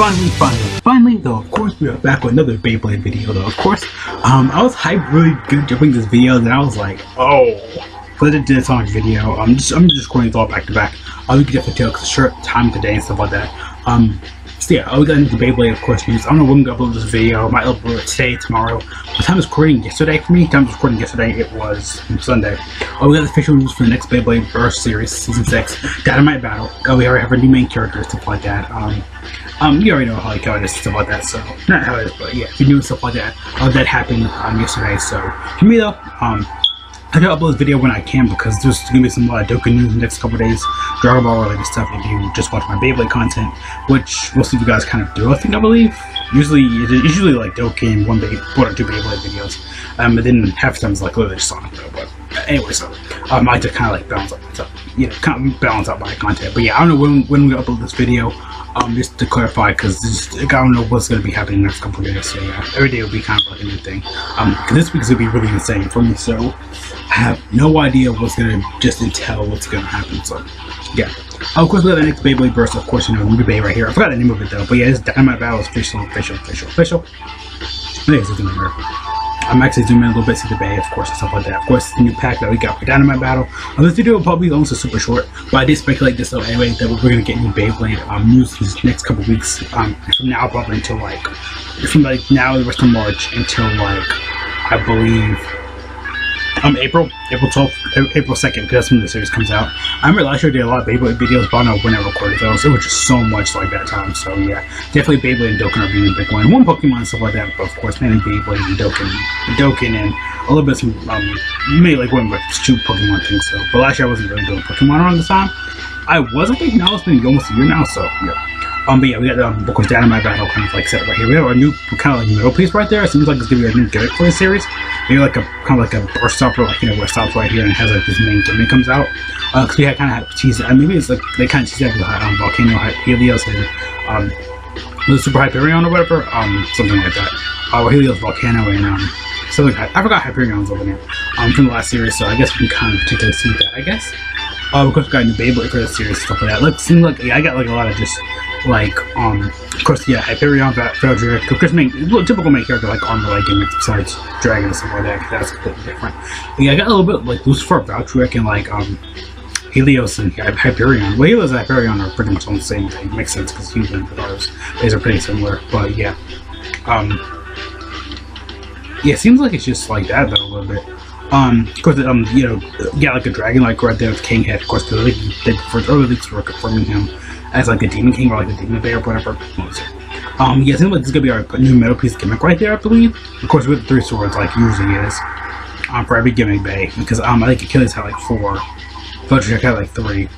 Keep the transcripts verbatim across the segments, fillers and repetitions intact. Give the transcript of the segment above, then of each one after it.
finally, finally, finally, though, of course, we are back with another Beyblade video, though, of course. Um, I was hyped really good during this video, and I was like, oh, for the Dead Sonic video, I'm just, I'm just recording it all back to back. I look at the tail because it's short time today and stuff like that. Um, so yeah, I was getting into Beyblade, of course, news. I don't know when I'm gonna upload this video. I might upload it today, tomorrow. The time was recording yesterday for me, the time was recording yesterday, it was Sunday. Oh, we got the official news for the next Beyblade Burst series, season six, Dynamite Battle. Oh, we already have our new main character, stuff like that. Um, um, you already know how, like, how it is, stuff like that, so, not how it is, but yeah, you knew stuff like that. All that happened um, yesterday, so, for me though, um, I gotta upload this video when I can because there's gonna be some uh, Dokkan news in the next couple days, Dragon Ball related stuff if you just watch my Beyblade content, which most of you guys kind of do, I think, I believe. Usually, it's usually like Dokkan, one day, one or two Beyblade videos, um, and then half the time it's like literally just Sonic though, but uh, anyway, so, um, I like to kind of like balance out my stuff, you know, kind of balance out my content, but yeah, I don't know when, when we upload this video, um, just to clarify, because like, I don't know what's gonna be happening in the next couple days, so yeah, every day will be kind of like a new thing, um, this week's gonna be really insane for me, so, I have no idea what's gonna just entail what's gonna happen, so yeah. Oh, of course, we have the next Beyblade Burst, of course, you know, Ruby Bay right here. I forgot the name of it though, but yeah, this Dynamite Battle is official, official, official, official. I think it's a number. I'm actually zooming in a little bit to the Bay, of course, and stuff like that. Of course, the new pack that we got for Dynamite Battle. Um, this video will probably be almost super short, but I did speculate this though anyway that we're gonna get new Beyblade um, news in the next couple weeks, um, from now probably until like, from like now the rest of March until like, I believe, Um, April, April twelfth, April second, because that's when the series comes out. I remember last year I did a lot of Beyblade videos, but I don't know when I recorded those. It was just so much like that time, so yeah. Definitely Beyblade and Dokkan are being the big one. One Pokemon and stuff like that, but of course, mainly Beyblade and Dokkan, Dokkan and a little bit some, um, mainly like one with two Pokemon things, so. But last year I wasn't really doing Pokemon around this time. I was, I think, now it's been almost a year now, so yeah. Um, but yeah, we got um, of course Dynamite Battle kind of like set right here. We have our new kind of like middle piece right there. It seems like it's gonna be a new gimmick for the series. Maybe like a kind of like a burst stopper, like, you know, where it stops right here and has like this main gimmick comes out. Uh, cause we had kind of had teased, I mean, maybe it's like they kind of teased like um, Volcano, Helios, and um, Lucifer Hyperion or whatever, um, something like that. Uh, Helios, Volcano, and um, something like I forgot Hyperion's over there. Um, from the last series, so I guess we can kind of particularly see that, I guess. Uh, of course, we got a new Beyblade for the series, stuff like that. Look, seems like yeah, I got like a lot of just like um, of course, yeah, Hyperion, Valtrik, of course, main typical main character like on the like gimmick besides Dragon and stuff like that. That's completely different. But yeah, I got a little bit like Lucifer, Valtrik, and like um, Helios and yeah, Hyperion. Well, Helios and Hyperion are pretty much on the same thing. Makes sense because Fusion Series, these are pretty similar. But yeah, um, yeah, seems like it's just like that though a little bit. Um, of course, um, you know, yeah, like a dragon, like right there with Kinghead. Of course, the league, they preferred early leaks were confirming him as like a demon king or like a demon bear or whatever. Um, yeah, it seems like this is gonna be our new metal piece gimmick right there, I believe. Of course, with the three swords, like usually is, um, for every gimmick bay, because um, I think Achilles had like four, Vulture Jack had like three,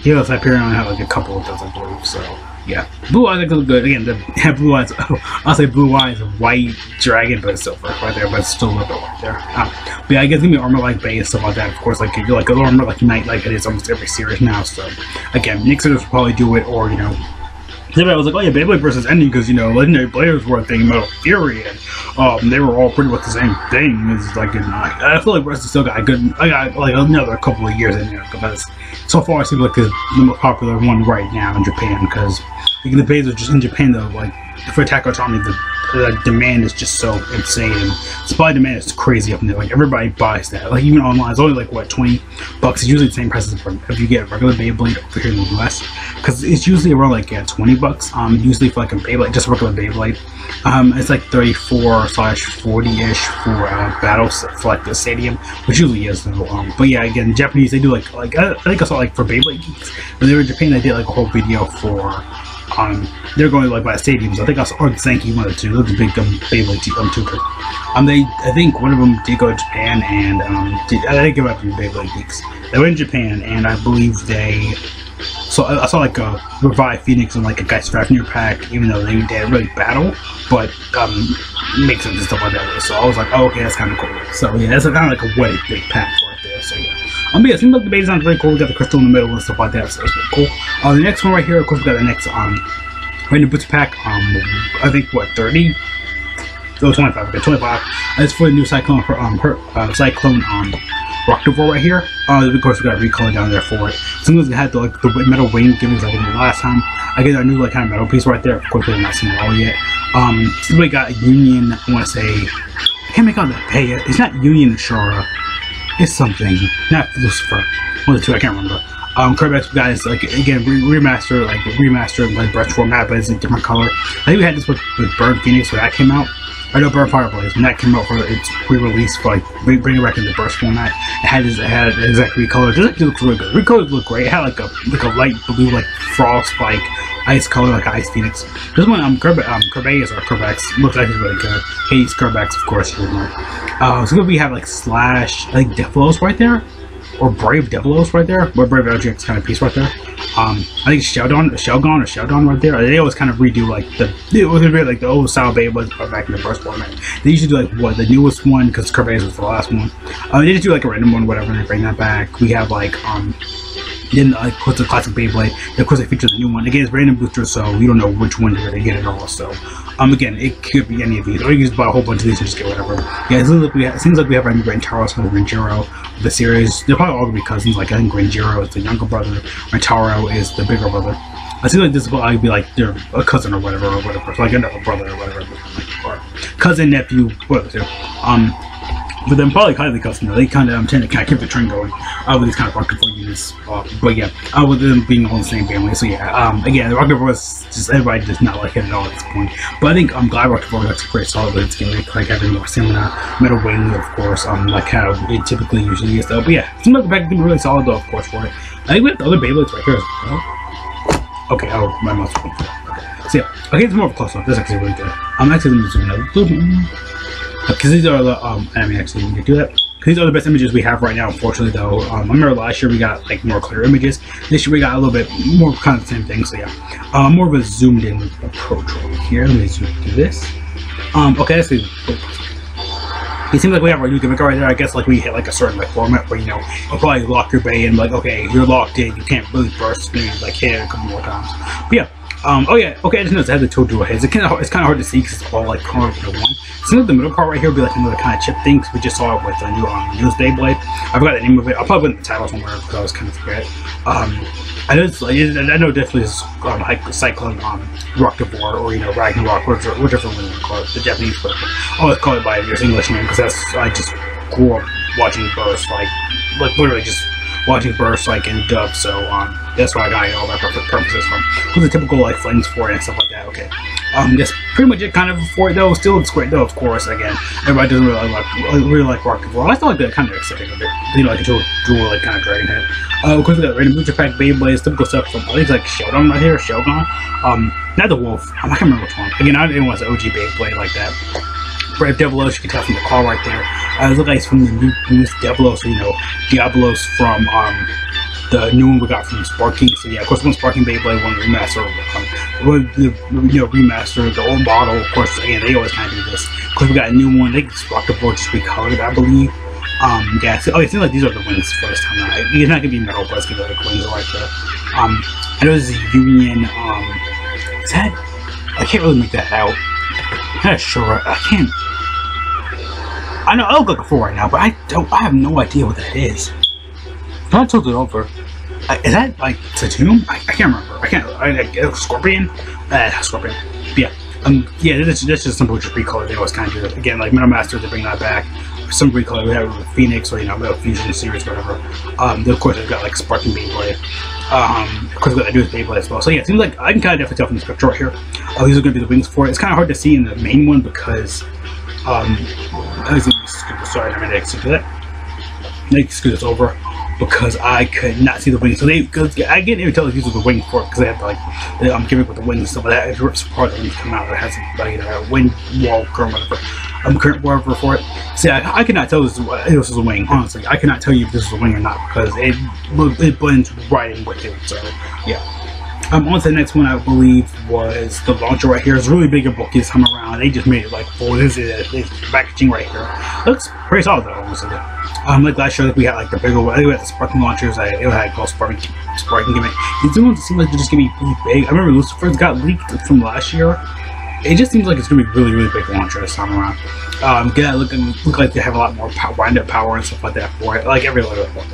Helios, Hyperion had like a couple of those, I believe. So yeah, Blue Eyes look good again. The Blue Eyes, oh, I'll say Blue Eyes White Dragon, but it's silver right there, but it's still a little bit right there. Um, But yeah, I guess it's gonna be armor like Bay and stuff like that, of course, like you're like an armor like Knight like it is almost every series now, so again, Nixers will probably do it, or you know, I was like, oh yeah, Beyblade versus ending because, you know, Legendary Players were a thing, Metal Fury, and um, they were all pretty much the same thing. It's like, it's not, I feel like Burst still got a good, I got like another couple of years in there because so far it seems like it's the most popular one right now in Japan because like, the Bays are just in Japan though, like for Takaratomy, the the demand is just so insane. Supply demand is crazy up in there. Like everybody buys that. Like even online, it's only like what twenty bucks. It's usually the same price as if you get a regular Beyblade over here in the U S because it's usually around like yeah, twenty bucks. Um, usually for like a Beyblade, just a regular Beyblade. Um, it's like thirty-four slash forty-ish for uh, battles for like the stadium, which usually is though. Um, but yeah, again, Japanese they do like like I, I think I saw like for Beyblade geeks when they were in Japan, they did like a whole video for. Um, they're going like by stadiums. I think I saw or Zanky one or two. Those are big um, Beyblade um two. Um, they I think one of them did go to Japan and um did, I didn't give up on Beyblade geeks. They went in Japan and I believe they. So I, I saw like a Revive Phoenix and like a Geist Rafner pack, even though they didn't really battle, but um makes sense and stuff like that. So I was like, oh, okay, that's kind of cool. So yeah, that's kind of like a way big pack right there. So yeah. Um, but yeah, it seems like the base sounds really cool. We got the crystal in the middle and stuff like that, so it's pretty cool. Uh, the next one right here, of course, we got the next um, random booster pack. Um, I think what thirty? Oh, twenty-five. Okay, twenty-five. It's for the new Cyclone for um, her, uh, Cyclone um, Roktavor right here. Uh, of course we got recolor down there for it. Sometimes it had the like the metal wing givings like in the last time. I get a new like kind of metal piece right there. Of course we haven't not seen it all yet. Um, somebody got Union. I want to say I can't make out the pay. It's not Union Shara. It's something. Not Lucifer. One of the two. I can't remember. Um, Curvex we got is like again re remaster like remastered like brush format, but it's a different color. I think we had this with, with Burn Phoenix when that came out. I know Burn Fireblades when that came out for its re-release for like bring, bring it back in the burst format. It had this, it had an exact recolor. It actually looks really good. Recolors look great. It had like a like a light blue like frost like ice color like Ice Phoenix. This one um Curvex um Curvex or Curvex looks like it's really good. Hates Curvex of course. Uh, so we have like Slash like Devlos right there. Or Brave Devlos right there, or Brave Devlos kind of piece right there. Um, I think Shelgon, Shelgon, or Shelgon right there. They always kind of redo like the it was a bit like the old style Beyblades back in the first format. They usually do like what the newest one because Curvex was the last one. Um, they just do like a random one, whatever, and they bring that back. We have like um, then like of course the classic Beyblade. And of course they feature the new one again. It's random booster, so we don't know which one you're gonna get at all. So um, again, it could be any of these, or you can just buy a whole bunch of these and just get whatever. Yeah, it seems like we have, it seems like we have a new Rantaro from Ranjiro the series. They're probably all gonna be cousins. Like I think Ranjiro is the younger brother, Rantaro is the bigger brother. I feel like this will probably be like they're a cousin or whatever, or whatever, like another brother or whatever, or cousin, nephew, whatever. Um, but then probably kind of the custom though. They kind of um, tend to kind of keep the trend going uh, with these kind of Roktavor units. Uh, but yeah, uh, with them being all in the same family. So yeah, um, again, the Roktavor is just everybody does not like it at all at this point. But I think um, Glide Roktavor is pretty solid with its gimmick, like having more stamina, metal wing, of course, um, like how it typically usually is though. But yeah, seems like the back is really solid though, of course, for it. I think we have the other Beyblades right here as well. Okay, oh, my mouse is okay. So yeah, okay, it's more of a close up. That's actually really good. I'm actually going to zoom in a little bit more. Because these are the, um, I mean, actually, we can do that. These are the best images we have right now, unfortunately, though. Um, I remember last year we got, like, more clear images. This year we got a little bit more kind of the same thing, so yeah. Uh, more of a zoomed in approach over here. Let me zoom through this. Um, okay, let's see. It seems like we have our new gimmick right there. I guess, like, we hit, like, a certain, like, format where, you know, you'll probably lock your bay and, like, okay, you're locked in. You can't really burst things, like, hit it a couple more times. But yeah. Um, oh yeah, okay, I just noticed I have the two dual heads. It's kind of it's kind of hard to see because it's all like cornered into one. Seems like the middle part right here would be like another kind of chip thing because we just saw it with the new um, Newsday Blade. I forgot the name of it. I'll probably put it in the title somewhere because I was kind of forget. Um, I know it's, I know definitely is um, Cyclone um, Roktavor or you know Ragnarok, whichever, whichever one you want to call it, the Japanese version. I always call it by its English name because that's I just grew up watching Burst like like literally just. Watching Burst like in dub, so um, that's why I got all my purposes from. With the typical like flames for it and stuff like that. Okay, um, that's pretty much it kind of for it though. Still looks great though, of course. Again, everybody doesn't really like really like Roktavor. I still like the kind of aesthetic of it, you know, like a dual, dual like kind of dragon head. Uh, of course we got random booster pack, Beyblades, typical stuff from things like Shelgon right here, Shelgon. Um, not the wolf. I can't remember which one. Again, I didn't want the O G Beyblade like that. Brave Devlos, you can tell from the call right there. Uh, it looks like it's from the new, new Diablos, you know, Diablos from um, the new one we got from Sparking. So yeah, of course, one Sparking Beyblade, one remaster, one um, the you know remaster, the old model. Of course, again, they always kind of do this. Of course, we got a new one. They Roktavor just recolored, I believe. Um, yeah, so, oh, it seems like these are the wings first time. Right? It's not gonna be metal, but it's gonna be like wings right there. Um, I know this is Union. Um, is that? I can't really make that out. I'm not sure. I can't. I know I look like a fool right now, but I don't. I have no idea what that is. If I tilt it over, I, is that like Tatum? I, I can't remember. I can't. I, I, Scorpion? Uh, Scorpion. Yeah. Um. Yeah. This this is simple just recolor. They always kind of do that again. Like Metal Masters, they bring that back. Some recolor we have with Phoenix or you know, Fusion Series, whatever. Um. Then of course they've got like Sparking Beyblade. Um, because what I do is Beyblade as well. So yeah, it seems like I can kind of definitely tell from this picture right here. Uh, these are going to be the wings for it. It's kind of hard to see in the main one because. Um, sorry, I mean, I can do that. They screw this over because I could not see the wings. So they, because I didn't even tell these are the wings for it because they have to like, they, um, give it with the wings and stuff like that. It rips apart the wings come out. It has like a wind wall or whatever. Um, current whatever for it. See, I, I cannot tell this, uh, this is a wing. Honestly, I cannot tell you if this is a wing or not because it it blends right in with it. So yeah. Um, on to the next one, I believe was the launcher right here. It's really big and bulky this time around. They just made it like full. This is this packaging right here. Looks pretty solid though. Honestly. Um, like last year, we had like the bigger one. I think we had the Sparking launchers. I it had called Sparking Sparking gimmick. These ones seem like they're just gonna be really big. I remember Lucifer's got leaked from last year. It just seems like it's going to be really, really big launcher this time around. Um, yeah, look, look like they have a lot more pow wind-up power and stuff like that for it, like every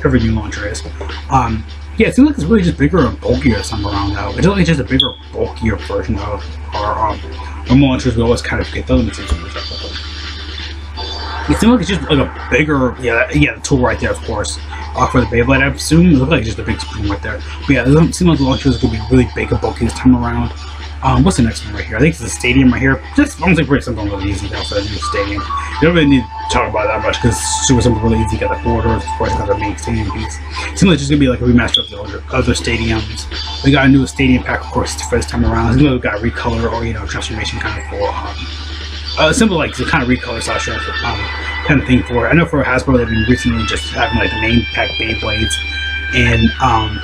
every new launcher is. Um, yeah, it seems like it's really just bigger and bulkier this time around, though. It's like just a bigger, bulkier version of our um, normal launchers we always kind of get those in season or something. It seems like it's just like a bigger, yeah, yeah, the tool right there, of course, uh, for the Beyblade. I assume it looks like just a big spring right there. But yeah, it doesn't seem like the launcher is going to be really big and bulky this time around. Um, what's the next one right here? I think it's the stadium right here. Just honestly, pretty simple and really easy now for the new stadium. You don't really need to talk about it that much because it's super simple, really easy. You got the corridors, of course, got the main stadium piece. It seems like it's just gonna be like a remaster of the other, other stadiums. We got a new stadium pack, of course, the first time around. We got a recolor or, you know, transformation kind of for um, uh, simple, like the kind of recolor slash um, kind of thing for it. I know for Hasbro, they've been recently just having like the main pack Beyblades and um.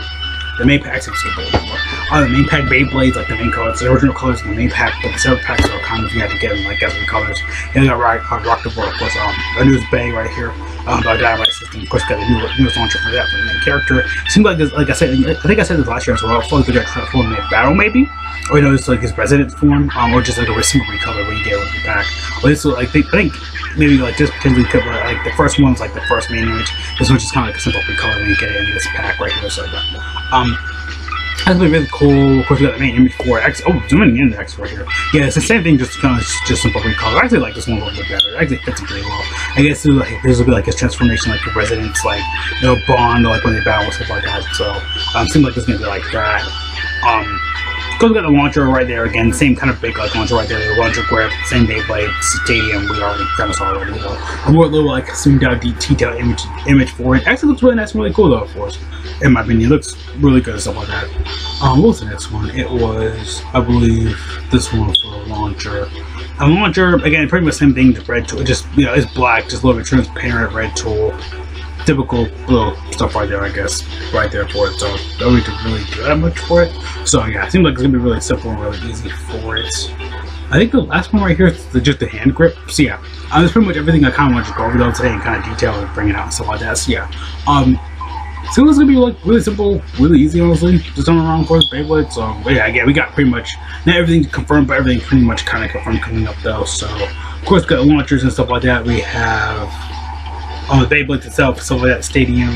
The main packs are super cool. Uh, the main pack Beyblades, like the main colors, the original colors in the main pack, but the separate packs are kind of, you have to get them like as colors. And we got Rock Force, of course, um, our newest Bay right here, um, our Dynamite system. Of course, got the new, newest launcher for that, for the main character. Seems like this, like I said, I think I said this last year as well, Fully Jack Transformed in Battle, maybe? Or, you know, it's like his resident form, um, or just like a simple recolor when you get with the pack. Or this, like, I think maybe like this potentially could, like the first one's like the first main image. This one's just kind of like a simple recolor when you get it in this pack right here, so like Um, that's been really cool. Of course, we got the main image for X. Oh, zooming in the X right here. Yeah, it's the same thing, just kind of just simple recall. I actually like this one a little bit better. It actually fits it pretty well. I guess this will like, be like his transformation, like the residents, like, you know, bond, or, like when they battle and stuff like that. So, um, seems like this is going to be like that. Um, Because we got the launcher right there again, same kind of big like launcher right there, the launcher grip, same day like stadium, we already kind of saw already. A more little like zoomed out detailed image image for it. Actually looks really nice and really cool though, of course. In my opinion, it looks really good and stuff like that. Um, what was the next one? It was, I believe, this one for the launcher. And launcher, again, pretty much the same thing, the red tool, it just, you know, it's black, just a little bit transparent red tool. Typical little stuff right there, I guess, right there for it, so don't need to really do that much for it. So yeah, it seems like it's going to be really simple and really easy for it. I think the last one right here is the, just the hand grip, so yeah, um, that's pretty much everything I kind of wanted to go over though today and kind of detail and bring it out and stuff like that, so yeah. Um, so it's going to be like really simple, really easy honestly, just on the wrong course Beyblade, so yeah, yeah, we got pretty much, not everything confirmed, but everything pretty much kind of confirmed coming up though, so of course got launchers and stuff like that, we have Um, the Beyblades itself, so that stadium.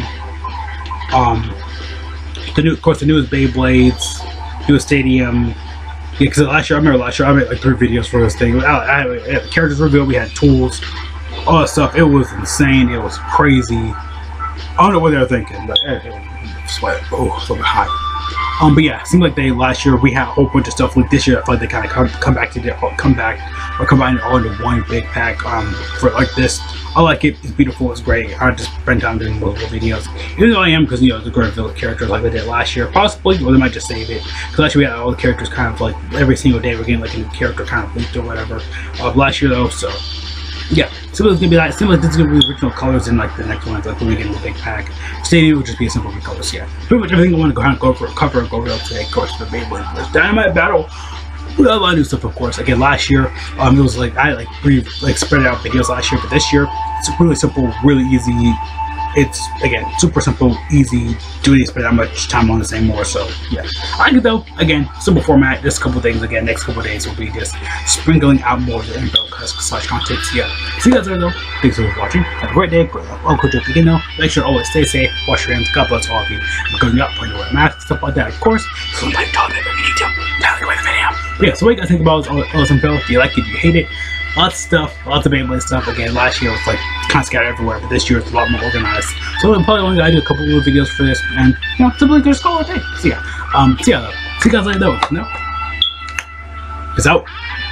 Um, the new, of course, the newest Beyblades, newest stadium. Yeah, because last year I remember last year I made like three videos for this thing. I, I, I, the characters were good. We had tools, all that stuff. It was insane. It was crazy. I don't know what they were thinking, but it, it, it, sweat. Oh, it's a little hot. Um, but yeah, it seemed like they last year we had a whole bunch of stuff. Like this year, I feel like they kind of come, come back to their come back or combine it all into one big pack. Um, for like this, I like it. It's beautiful. It's great. I just spend time doing multiple videos. Even though I am, because you know the great village characters like they did last year, possibly, or they might just save it. Because last year we had all the characters kind of like every single day we're getting like a new character kind of linked or whatever. Uh, last year though, so. Yeah, so it's gonna be like, seems like this is gonna be the original colors in like the next one, like when we get in the big pack. Stadium would just be a simple recolors, yeah. Pretty much everything I want to go ahead and go for a cover and go over today, of course, the Beyblade Burst Dynamite Battle. We got a lot of new stuff, of course. Again, last year, um, it was like, I like pretty, like spread out videos last year, but this year, it's really simple, really easy. It's, again, super simple, easy, do these, but not much time on the same more, so, yeah. I do though, again, simple format, just a couple things, again, next couple days will be just sprinkling out more of the info slash content, so yeah. See you guys later though, thanks for watching, have a great day, great love, Uncle Joke again though, make sure to always stay safe, wash your hands, God bless all of you, I'm going out, putting away masks, stuff like that, of course, so like, comment if you need to, now you're with the video. But yeah, so what you guys think about all this info, do you like it, do you hate it? Lots of stuff, lots of Beyblade stuff. Again, last year it was like kind of scattered everywhere, but this year it's a lot more organized. So I'm probably only gonna do a couple more videos for this, and you know, simply just call it a day. See ya. Um, see ya though. See you guys later though. No, peace out.